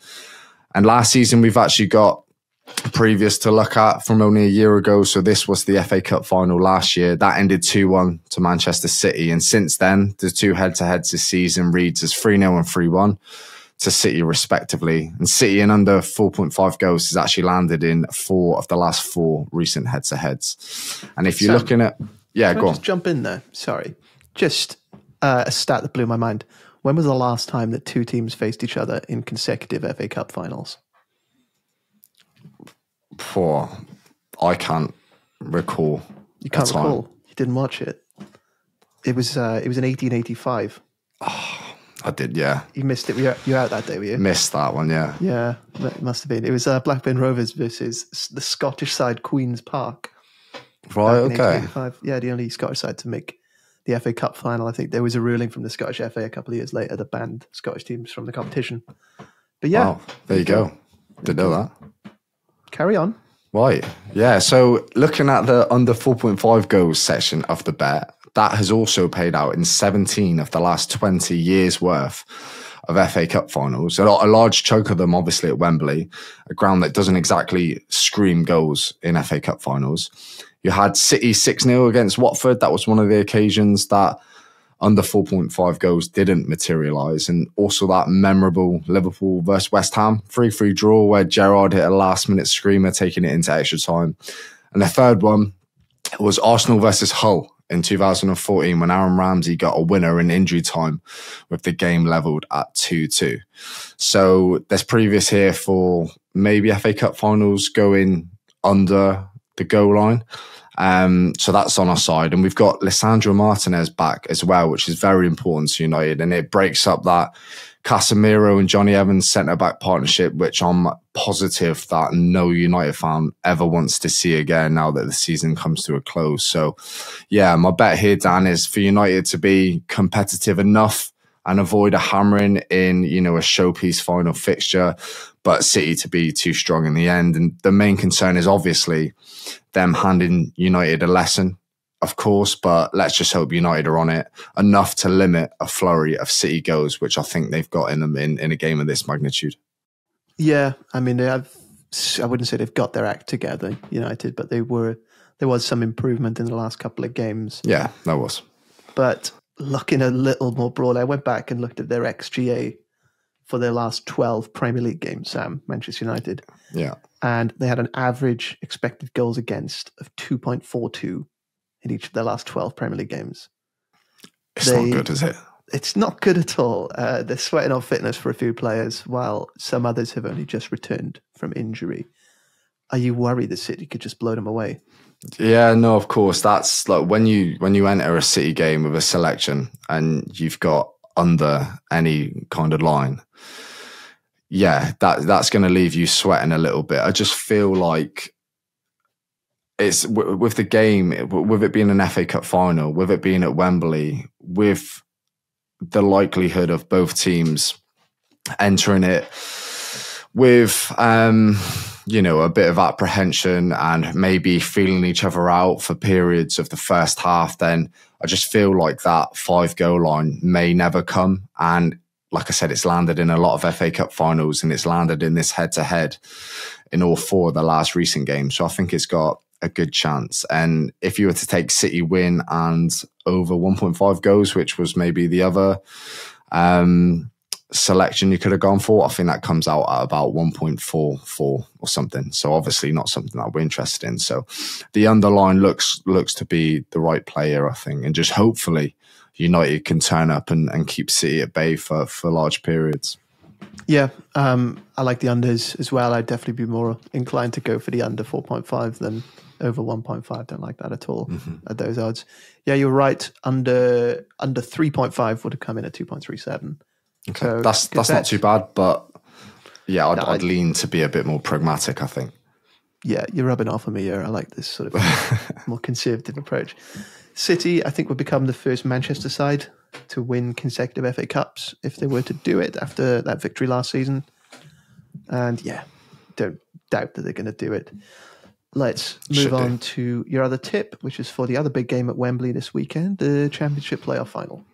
And last season, we've actually got previous to look at from only a year ago. So this was the F A Cup final last year. That ended two one to Manchester City. And since then, the two head-to-heads this season reads as three nil and three one to City respectively. And City in under four point five goals has actually landed in four of the last four recent head-to-heads. And if you're so, looking at... Yeah, go on. Just jump in there. Sorry. Just uh, a stat that blew my mind. When was the last time that two teams faced each other in consecutive F A Cup finals? Poor, I can't recall. You can't recall. You didn't watch it. It was uh, it was in eighteen eighty-five. Oh, I did, yeah. You missed it. You were out that day, were you? Missed that one, yeah. Yeah, it must have been. It was uh, Blackburn Rovers versus the Scottish side, Queen's Park. Right, okay. Yeah, the only Scottish side to make the F A Cup final. I think there was a ruling from the Scottish F A a couple of years later that banned Scottish teams from the competition. But yeah. Wow, there you go. Didn't know that. Carry on. Right. Yeah. So looking at the under four point five goals section of the bet, that has also paid out in seventeen of the last twenty years worth of F A Cup finals. A large chunk of them, obviously, at Wembley, a ground that doesn't exactly scream goals in F A Cup finals. You had City six nil against Watford. That was one of the occasions that under four point five goals didn't materialise. And also that memorable Liverpool versus West Ham three three draw where Gerrard hit a last-minute screamer, taking it into extra time. And the third one was Arsenal versus Hull in two thousand fourteen when Aaron Ramsey got a winner in injury time with the game levelled at two two. So there's previous here for maybe F A Cup finals going under the goal line. Um, so that's on our side. And we've got Lisandro Martinez back as well, which is very important to United. And it breaks up that Casemiro and Johnny Evans centre-back partnership, which I'm positive that no United fan ever wants to see again now that the season comes to a close. So, yeah, my bet here, Dan, is for United to be competitive enough and avoid a hammering in, you know, a showpiece final fixture, but City to be too strong in the end. And the main concern is obviously them handing United a lesson, of course, but let's just hope United are on it enough to limit a flurry of City goals, which I think they've got in them in, in a game of this magnitude. Yeah, I mean, they have, I wouldn't say they've got their act together, United, but they were there was some improvement in the last couple of games. Yeah, there was. But looking a little more broadly, I went back and looked at their X G A for their last twelve Premier League games, Sam, Manchester United. Yeah. And they had an average expected goals against of two point four two in each of their last twelve Premier League games. It's they, not good, is it? It's not good at all. Uh, they're sweating off fitness for a few players, while some others have only just returned from injury. Are you worried that City could just blow them away? Yeah, no, of course. That's like when you when you enter a City game with a selection and you've got under any kind of line, yeah, that that's going to leave you sweating a little bit. I just feel like it's with the game, with it being an F A Cup final, with it being at Wembley, with the likelihood of both teams entering it with, um, you know, a bit of apprehension and maybe feeling each other out for periods of the first half, then I just feel like that five goal line may never come. And like I said, it's landed in a lot of F A Cup finals and it's landed in this head to head in all four of the last recent games. So I think it's got a good chance. And if you were to take City win and over one point five goals, which was maybe the other um selection you could have gone for, I think that comes out at about one point four four or something. So obviously not something that we're interested in. So the underline looks looks to be the right player, I think. And just hopefully United can turn up and, and keep City at bay for, for large periods. Yeah, um, I like the unders as well. I'd definitely be more inclined to go for the under four point five than over one point five. Don't like that at all, mm-hmm. at those odds. Yeah, you're right. Under under three point five would have come in at two point three seven. Okay. So that's that's bet. Not too bad, but yeah, I'd, no, I'd lean to be a bit more pragmatic, I think. Yeah, you're rubbing off on me here. I like this sort of more conservative approach. City, I think, will become the first Manchester side to win consecutive F A Cups if they were to do it after that victory last season. And yeah, don't doubt that they're going to do it. Let's move on to your other tip, which is for the other big game at Wembley this weekend, the Championship playoff final.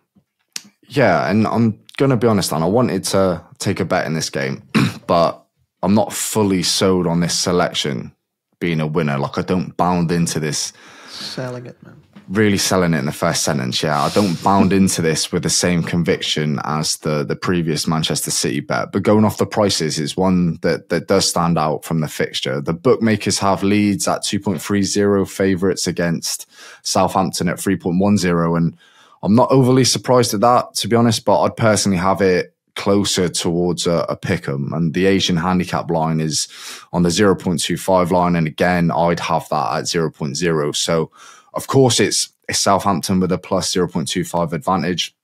Yeah, and I'm going to be honest, Dan, I wanted to take a bet in this game, but I'm not fully sold on this selection being a winner. Like, I don't bound into this. Selling it, man. Really selling it in the first sentence, yeah. I don't bound into this with the same conviction as the the previous Manchester City bet. But going off the prices, is one that, that does stand out from the fixture. The bookmakers have Leeds at two point three zero favourites against Southampton at three point one zero. And I'm not overly surprised at that, to be honest, but I'd personally have it closer towards a, a pick'em. And the Asian handicap line is on the zero point two five line. And again, I'd have that at zero point zero. So, of course, it's, it's Southampton with a plus zero point two five advantage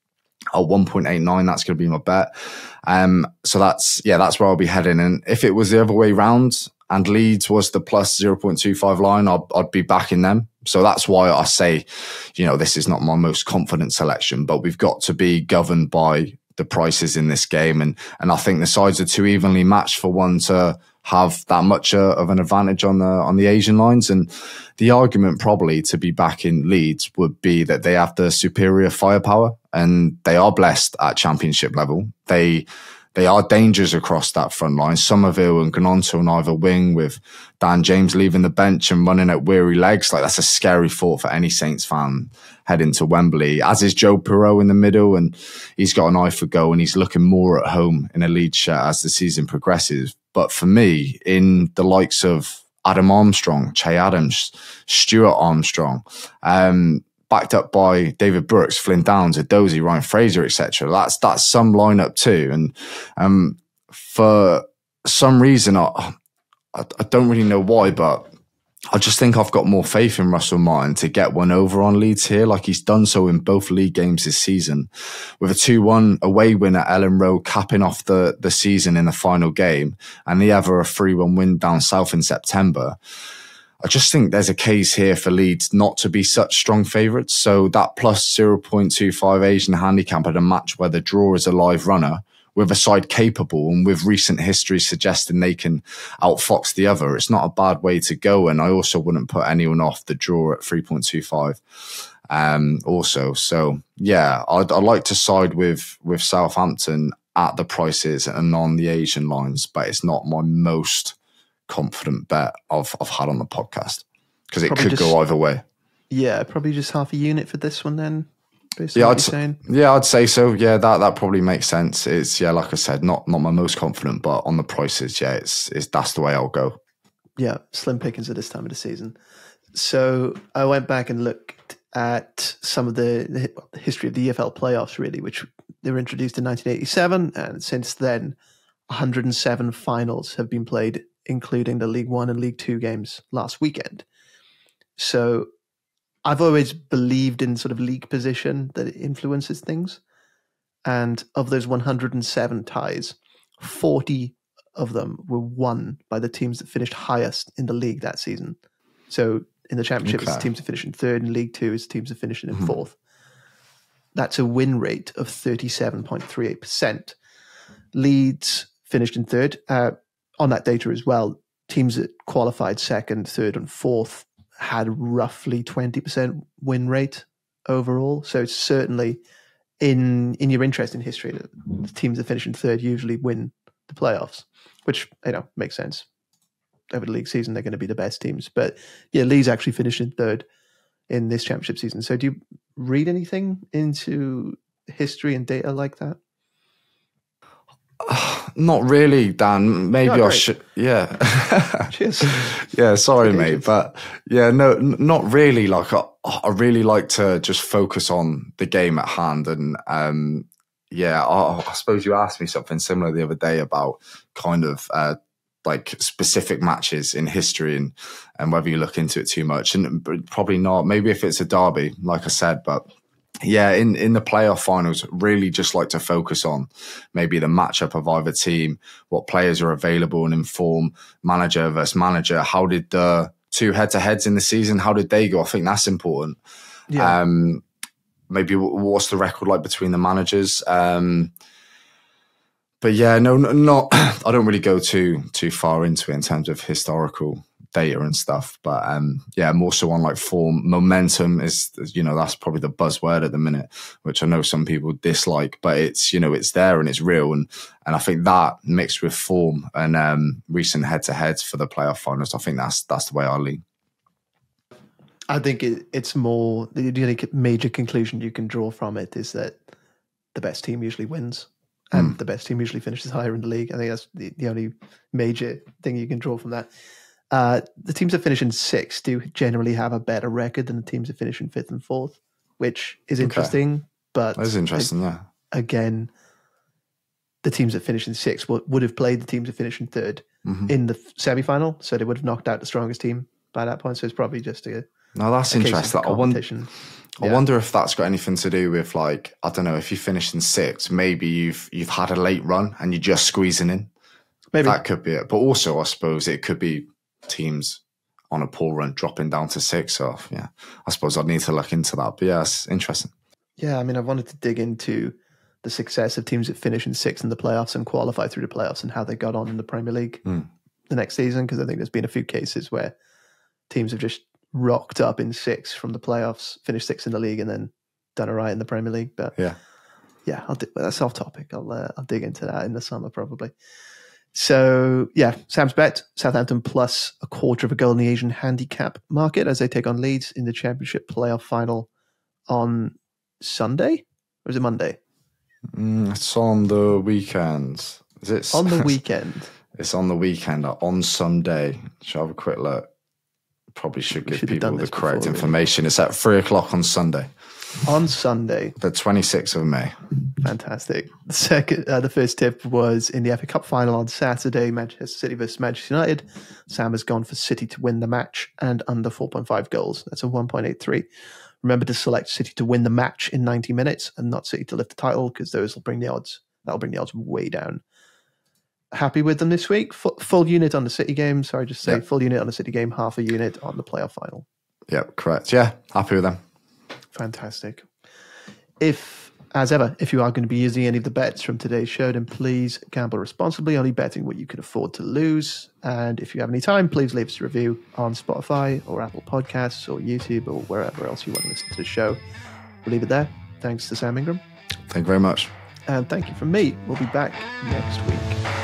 at one point eight nine. That's going to be my bet. Um, so that's, yeah, that's where I'll be heading. And if it was the other way round and Leeds was the plus zero point two five line, I'd, I'd be backing them. So that's why I say, you know, this is not my most confident selection, but we've got to be governed by the prices in this game. And, and I think the sides are too evenly matched for one to have that much uh, of an advantage on the on the Asian lines. And the argument probably to be back in Leeds would be that they have the superior firepower and they are blessed at championship level. They they are dangers across that front line. Somerville and Gnonto on either wing, with Dan James leaving the bench and running at weary legs. Like, that's a scary thought for any Saints fan heading to Wembley, as is Joe Pirou in the middle. And he's got an eye for goal and he's looking more at home in a Leeds shirt as the season progresses. But for me, in the likes of Adam Armstrong, Che Adams, Stuart Armstrong, um, backed up by David Brooks, Flynn Downs, Adozie, Ryan Fraser, et cetera. That's that's some lineup too. And um, for some reason, I, I I don't really know why, but I just think I've got more faith in Russell Martin to get one over on Leeds here, like he's done so in both league games this season, with a two one away win at Ellen Road, capping off the, the season in the final game, and the other a three one win down south in September. I just think there's a case here for Leeds not to be such strong favourites. So that plus zero point two five Asian handicap at a match where the draw is a live runner, with a side capable and with recent history suggesting they can outfox the other, it's not a bad way to go. And I also wouldn't put anyone off the draw at three point two five um, also. So, yeah, I'd, I'd like to side with, with Southampton at the prices and on the Asian lines, but it's not my most confident bet I've, I've had on the podcast because it probably could just go either way. Yeah, probably just half a unit for this one then. Yeah, I'd saying. yeah, I'd say so. Yeah, that that probably makes sense. It's yeah, like I said, not not my most confident, but on the prices, yeah, it's it's that's the way I'll go. Yeah, slim pickings at this time of the season. So I went back and looked at some of the, the history of the E F L playoffs, really, which they were introduced in nineteen eighty-seven, and since then, one hundred seven finals have been played, including the League One and League Two games last weekend. So I've always believed in sort of league position that it influences things. And of those one hundred seven ties, forty of them were won by the teams that finished highest in the league that season. So in the championship, okay, it's teams that finish in third, and League Two is teams that finish in mm-hmm. fourth. That's a win rate of thirty-seven point three eight percent. Leeds finished in third. Uh, on that data as well, teams that qualified second, third, and fourth had roughly twenty percent win rate overall. So it's certainly in in your interest in history that the teams that finish in third usually win the playoffs, which, you know, makes sense. Over the league season, they're going to be the best teams. But yeah, Leeds actually finished in third in this championship season. So do you read anything into history and data like that? Uh, not really, Dan. Maybe I should. Yeah. Cheers. Yeah, sorry, mate. But yeah, no, not really. Like, I, I really like to just focus on the game at hand. And um, yeah, I, I suppose you asked me something similar the other day about kind of uh, like specific matches in history and, and whether you look into it too much. And probably not. Maybe if it's a derby, like I said, but yeah, in, in the playoff finals, really just like to focus on maybe the matchup of either team, what players are available and in form, manager versus manager. How did the two head-to-heads in the season, how did they go? I think that's important. Yeah. Um, maybe what's the record like between the managers. Um, but yeah, no, not. I don't really go too too far into it in terms of historical data and stuff. But um, yeah, more so on like form, momentum is, you know, that's probably the buzzword at the minute, which I know some people dislike, but it's, you know, it's there and it's real. And, and I think that mixed with form and um, recent head-to-heads for the playoff finals, I think that's, that's the way I lean. I think it, it's more, the only major conclusion you can draw from it is that the best team usually wins and mm. the best team usually finishes higher in the league. I think that's the, the only major thing you can draw from that. Uh, the teams that finish in sixth do generally have a better record than the teams that finish in fifth and fourth, which is interesting. Okay. But that is interesting, yeah. Again, the teams that finish in sixth would have played the teams that finish in third mm-hmm. in the semi-final, so they would have knocked out the strongest team by that point. So it's probably just a no. That's a interesting. I wonder, yeah. I wonder if that's got anything to do with, like, I don't know, if you finished in sixth, maybe you've you've had a late run and you're just squeezing in. Maybe that could be it. But also, I suppose it could be teams on a poor run dropping down to six. So yeah, I suppose I'd need to look into that. But yeah, it's interesting. Yeah, I mean, I wanted to dig into the success of teams that finish in sixth in the playoffs and qualify through the playoffs and how they got on in the Premier League mm. the next season, because I think there's been a few cases where teams have just rocked up in sixth from the playoffs, finished sixth in the league, and then done all right in the Premier League. But yeah, yeah, I'll do, that's off topic. I'll uh, I'll dig into that in the summer probably. So, yeah, Sam's bet, Southampton plus a quarter of a goal in the Asian handicap market as they take on Leeds in the Championship playoff final on Sunday? Or is it Monday? Mm, it's on the weekend. Is it on the weekend? It's on the weekend, on Sunday. Shall I have a quick look? Probably should give should people the correct before, information. Really. It's at three o'clock on Sunday. On Sunday, the twenty-sixth of May. Fantastic. The second, uh, the first tip was in the F A Cup final on Saturday, Manchester City versus Manchester United. Sam has gone for City to win the match and under four point five goals. That's a one point eight three. Remember to select City to win the match in ninety minutes and not City to lift the title, because those will bring the odds. That'll bring the odds way down. Happy with them this week. F full unit on the City game. Sorry, just say yep. Full unit on the City game, half a unit on the playoff final. Yep, correct. Yeah, happy with them. Fantastic. If, as ever, if you are going to be using any of the bets from today's show, then please gamble responsibly, only betting what you can afford to lose. And if you have any time, please leave us a review on Spotify or Apple Podcasts or YouTube or wherever else you want to listen to the show. We'll leave it there. Thanks to Sam Ingram. Thank you very much. And thank you from me. We'll be back next week.